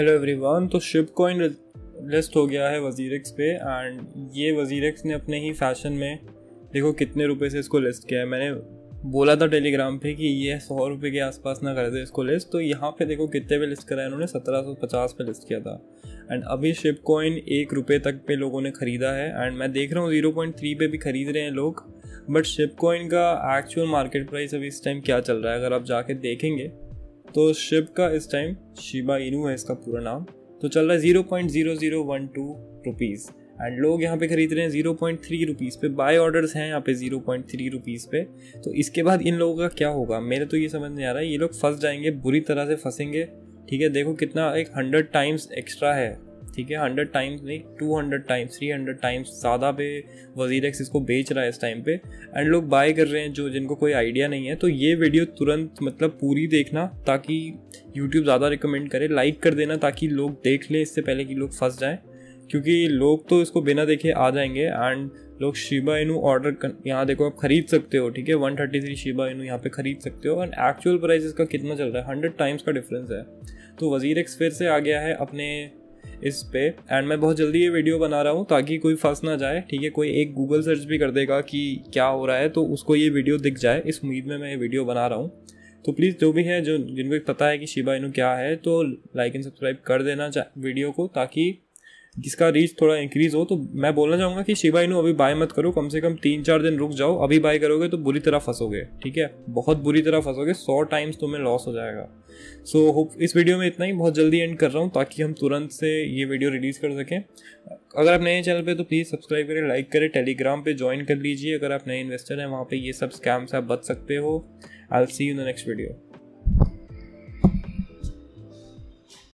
Hello everyone. तो Shiv coin list हो गया है WazirX पे, एंड ये WazirX ने अपने ही फैशन में देखो कितने रुपए से इसको लिस्ट किया है। मैंने बोला था टेलीग्राम पे कि ये 100 रुपये के आसपास ना कर दे इसको लिस्ट, तो यहाँ पे देखो कितने पे लिस्ट कराया इन्होंने, 1750 पे लिस्ट किया था। एंड अभी शिब कॉइन 1 रुपये तक पे लोगों ने ख़रीदा है, एंड मैं देख रहा हूँ 0.3 पे भी ख़रीद रहे हैं लोग। बट शिब कॉइन का एक्चुअल मार्केट प्राइस अभी इस टाइम क्या चल रहा है अगर आप जाके देखेंगे तो शिब का इस टाइम, शिबा इनू है इसका पूरा नाम, तो चल रहा है 0.0012 रुपीज़, एंड लोग यहाँ पे ख़रीद रहे हैं 0.3 रुपीज़ पे। बाय ऑर्डर्स हैं यहाँ पे 0.3 रुपीज़ पे। तो इसके बाद इन लोगों का क्या होगा मेरे तो ये समझ नहीं आ रहा है। ये लोग फंस जाएंगे, बुरी तरह से फंसेंगे। ठीक है, देखो कितना एक 100 टाइम्स एक्स्ट्रा है। ठीक है, 100 टाइम्स नहीं, 200 टाइम्स 300 टाइम्स ज़्यादा पे WazirX इसको बेच रहा है इस टाइम पे, एंड लोग बाय कर रहे हैं जो जिनको कोई आइडिया नहीं है। तो ये वीडियो तुरंत मतलब पूरी देखना ताकि YouTube ज़्यादा रिकमेंड करे। लाइक कर देना ताकि लोग देख लें इससे पहले कि लोग फंस जाएं, क्योंकि लोग तो इसको बिना देखे आ जाएंगे। एंड लोग शिबा इनू ऑर्डर, यहाँ देखो आप ख़रीद सकते हो। ठीक है, 133 शिबा इनू यहाँ पे ख़रीद सकते हो, एंड एक्चुअल प्राइस इसका कितना चल रहा है, 100 टाइम्स का डिफरेंस है। तो WazirX फिर से आ गया है अपने इस पे, एंड मैं बहुत जल्दी ये वीडियो बना रहा हूँ ताकि कोई फंस ना जाए। ठीक है, कोई एक गूगल सर्च भी कर देगा कि क्या हो रहा है तो उसको ये वीडियो दिख जाए, इस उम्मीद में मैं ये वीडियो बना रहा हूँ। तो प्लीज़ जो भी है, जो जिनको पता है कि शिबा इनू क्या है, तो लाइक एंड सब्सक्राइब कर देना वीडियो को ताकि जिसका रीच थोड़ा इंक्रीज़ हो। तो मैं बोलना चाहूँगा कि शिबा इनू अभी बाय मत करो, कम से कम 3-4 दिन रुक जाओ। अभी बाय करोगे तो बुरी तरह फंसोगे। ठीक है, बहुत बुरी तरह फंसोगे, 100 टाइम्स तुम्हें लॉस हो जाएगा। सो होप इस वीडियो में इतना ही, बहुत जल्दी एंड कर रहा हूँ ताकि हम तुरंत से ये वीडियो रिलीज़ कर सकें। अगर आप नए चैनल पे तो प्लीज़ सब्सक्राइब करें, लाइक करें, टेलीग्राम पे ज्वाइन कर लीजिए अगर आप नए इन्वेस्टर हैं। वहाँ पे ये सब स्कैम से आप बच सकते हो। I will see you in the next video.